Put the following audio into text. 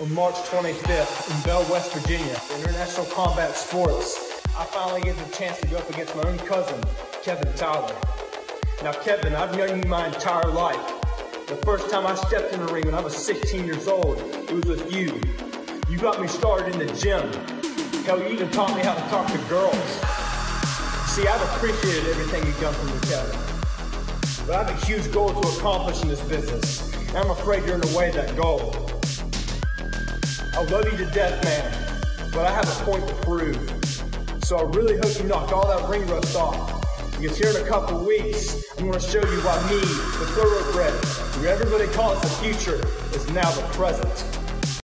on March 25th in Belle, West Virginia, International Combat Sports. I finally get the chance to go up against my own cousin, Kevin Tyler. Now Kevin, I've known you my entire life. The first time I stepped in the ring when I was 16 years old, it was with you. You got me started in the gym. Hell, you even taught me how to talk to girls. See, I've appreciated everything you've done for me, Kevin. But I have a huge goal to accomplish in this business, and I'm afraid you're in the way of that goal. I love you to death, man, but I have a point to prove. So I really hope you knock all that ring rust off. Because here in a couple weeks, I'm going to show you why me, the thoroughbred, who everybody calls the future, is now the present.